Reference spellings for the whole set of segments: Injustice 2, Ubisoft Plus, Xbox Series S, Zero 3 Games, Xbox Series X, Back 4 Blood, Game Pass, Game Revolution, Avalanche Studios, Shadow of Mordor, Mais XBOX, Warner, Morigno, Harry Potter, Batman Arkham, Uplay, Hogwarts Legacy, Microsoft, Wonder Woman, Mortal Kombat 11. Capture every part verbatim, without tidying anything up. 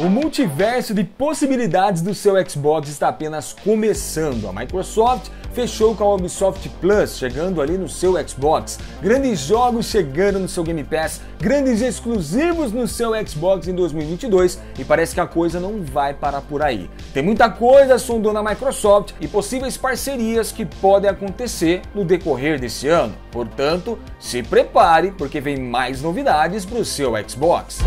O multiverso de possibilidades do seu Xbox está apenas começando. A Microsoft fechou com a Ubisoft Plus, chegando ali no seu Xbox. Grandes jogos chegando no seu Game Pass, grandes exclusivos no seu Xbox em dois mil e vinte e dois, e parece que a coisa não vai parar por aí. Tem muita coisa sondando a Microsoft e possíveis parcerias que podem acontecer no decorrer desse ano. Portanto, se prepare, porque vem mais novidades para o seu Xbox.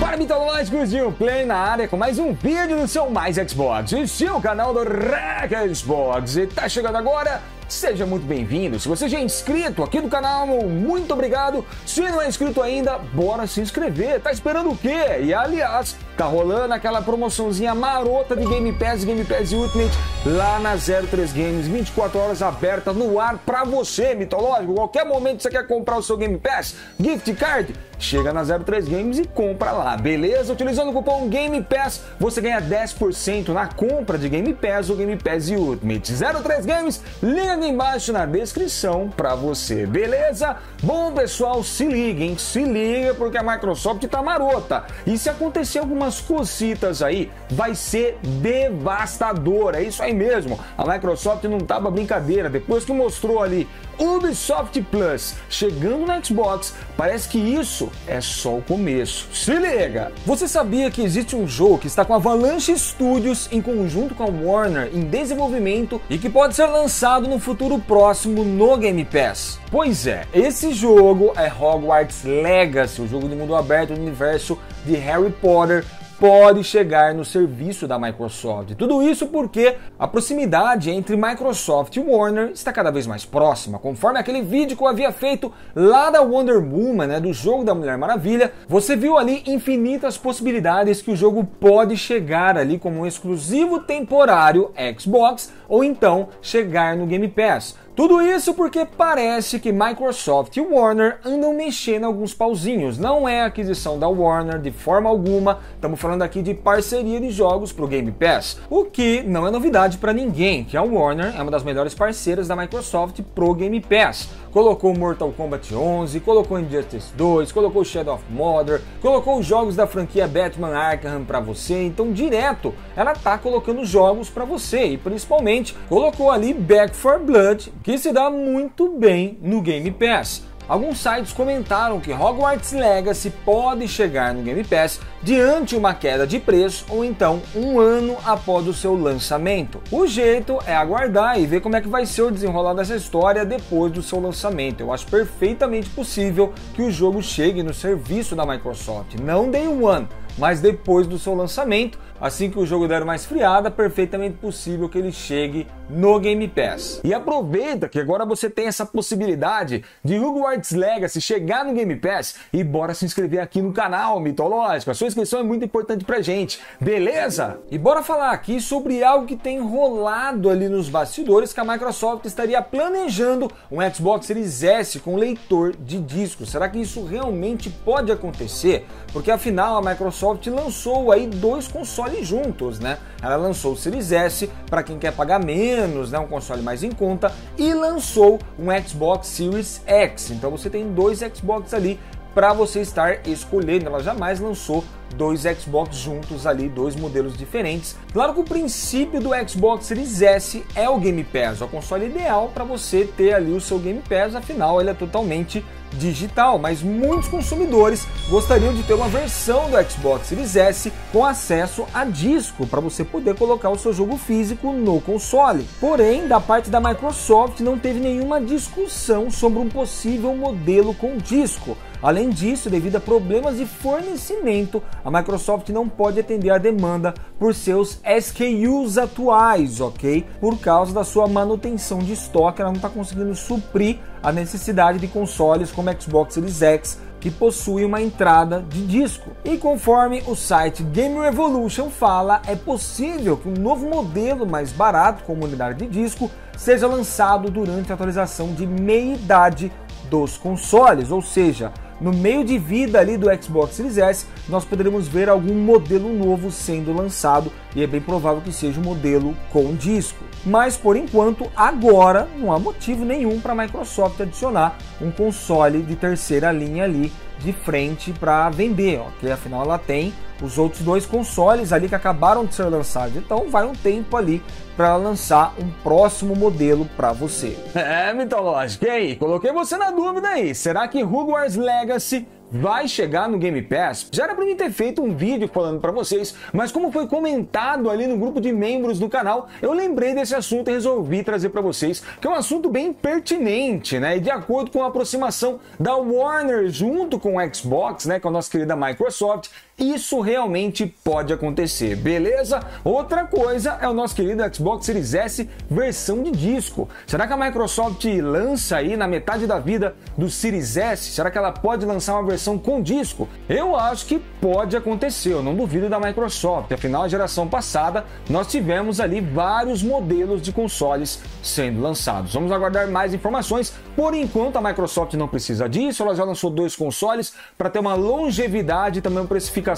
Para mitológicos de Uplay na área com mais um vídeo do seu Mais Xbox e seu canal do Rec Xbox. E tá chegando agora, seja muito bem-vindo. Se você já é inscrito aqui no canal, muito obrigado. Se não é inscrito ainda, bora se inscrever. Tá esperando o quê? E aliás, tá rolando aquela promoçãozinha marota de Game Pass, Game Pass Ultimate lá na Zero três Games, vinte e quatro horas aberta no ar pra você, mitológico. Qualquer momento que você quer comprar o seu Game Pass, Gift Card, chega na Zero três Games e compra lá, beleza? Utilizando o cupom Game Pass, você ganha dez por cento na compra de Game Pass ou Game Pass Ultimate. Zero três Games, liga aqui embaixo na descrição pra você, beleza? Bom, pessoal, se liga, hein? Se liga, porque a Microsoft tá marota. E se acontecer algumas cositas aí, vai ser devastador, é isso aí mesmo. A Microsoft não tava brincadeira. Depois que mostrou ali Ubisoft Plus chegando na Xbox, parece que isso é só o começo. Se liga! Você sabia que existe um jogo que está com a Avalanche Studios em conjunto com a Warner em desenvolvimento e que pode ser lançado no futuro próximo no Game Pass? Pois é, esse jogo é Hogwarts Legacy, o jogo de mundo aberto do universo de Harry Potter, pode chegar no serviço da Microsoft. Tudo isso porque a proximidade entre Microsoft e Warner está cada vez mais próxima. Conforme aquele vídeo que eu havia feito lá da Wonder Woman, né, do jogo da Mulher Maravilha, você viu ali infinitas possibilidades que o jogo pode chegar ali como um exclusivo temporário Xbox ou então chegar no Game Pass. Tudo isso porque parece que Microsoft e Warner andam mexendo alguns pauzinhos. Não é aquisição da Warner de forma alguma, estamos falando aqui de parceria de jogos para o Game Pass, o que não é novidade para ninguém, que a Warner é uma das melhores parceiras da Microsoft pro Game Pass. Colocou Mortal Kombat onze, colocou Injustice dois, colocou Shadow of Mordor, colocou os jogos da franquia Batman Arkham para você, então direto ela tá colocando jogos para você e principalmente colocou ali Back four Blood, que se dá muito bem no Game Pass. Alguns sites comentaram que Hogwarts Legacy pode chegar no Game Pass diante uma queda de preço ou então um ano após o seu lançamento. O jeito é aguardar e ver como é que vai ser o desenrolar dessa história depois do seu lançamento. Eu acho perfeitamente possível que o jogo chegue no serviço da Microsoft, não day one, mas depois do seu lançamento, assim que o jogo der uma esfriada, perfeitamente possível que ele chegue no Game Pass. E aproveita que agora você tem essa possibilidade de Hogwarts Legacy chegar no Game Pass e bora se inscrever aqui no canal, mitológico. A sua inscrição é muito importante pra gente, beleza? E bora falar aqui sobre algo que tem rolado ali nos bastidores, que a Microsoft estaria planejando um Xbox Series S com leitor de disco. Será que isso realmente pode acontecer? Porque afinal a Microsoft Microsoft lançou aí dois consoles juntos, né? Ela lançou o Series S para quem quer pagar menos, né? Um console mais em conta, e lançou um Xbox Series X. Então você tem dois Xbox ali para você estar escolhendo. Ela jamais lançou dois Xbox juntos ali, dois modelos diferentes. Claro que o princípio do Xbox Series S é o Game Pass, é o console ideal para você ter ali o seu Game Pass, afinal ele é totalmente digital, mas muitos consumidores gostariam de ter uma versão do Xbox Series S com acesso a disco, para você poder colocar o seu jogo físico no console. Porém, da parte da Microsoft não teve nenhuma discussão sobre um possível modelo com disco. Além disso, devido a problemas de fornecimento, a Microsoft não pode atender a demanda por seus S K Us atuais, ok? Por causa da sua manutenção de estoque, ela não está conseguindo suprir a necessidade de consoles como Xbox Series X, que possui uma entrada de disco. E conforme o site Game Revolution fala, é possível que um novo modelo mais barato, com unidade de disco, seja lançado durante a atualização de meia-idade dos consoles, ou seja, no meio de vida ali do Xbox Series S, nós poderemos ver algum modelo novo sendo lançado, e é bem provável que seja um modelo com disco. Mas, por enquanto, agora não há motivo nenhum para a Microsoft adicionar um console de terceira linha ali de frente para vender, ó, porque afinal ela tem os outros dois consoles ali que acabaram de ser lançados, então vai um tempo ali para lançar um próximo modelo para você. É, mitológico, e aí? Coloquei você na dúvida aí, será que Hogwarts Legacy vai chegar no Game Pass? Já era pra mim ter feito um vídeo falando pra vocês, mas como foi comentado ali no grupo de membros do canal, eu lembrei desse assunto e resolvi trazer pra vocês, que é um assunto bem pertinente, né? E de acordo com a aproximação da Warner junto com o Xbox, né, com a nossa querida Microsoft, isso realmente pode acontecer, beleza? Outra coisa é o nosso querido Xbox Series S versão de disco. Será que a Microsoft lança aí na metade da vida do Series S? Será que ela pode lançar uma versão com disco? Eu acho que pode acontecer, eu não duvido da Microsoft, afinal a geração passada nós tivemos ali vários modelos de consoles sendo lançados. Vamos aguardar mais informações, por enquanto a Microsoft não precisa disso, ela já lançou dois consoles para ter uma longevidade e também uma precificação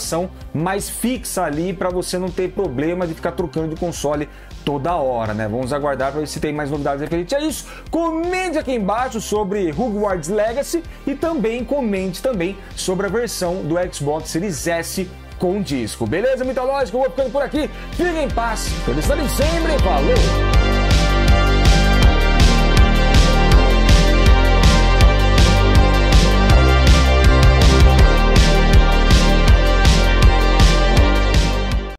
mais fixa ali para você não ter problema de ficar trocando de console toda hora, né? Vamos aguardar para ver se tem mais novidades referente a isso. Comente aqui embaixo sobre Hogwarts Legacy e também comente também sobre a versão do Xbox Series S com disco. Beleza, mitológico? Eu vou ficando por aqui. Fiquem em paz. Feliz Natal sempre. Valeu!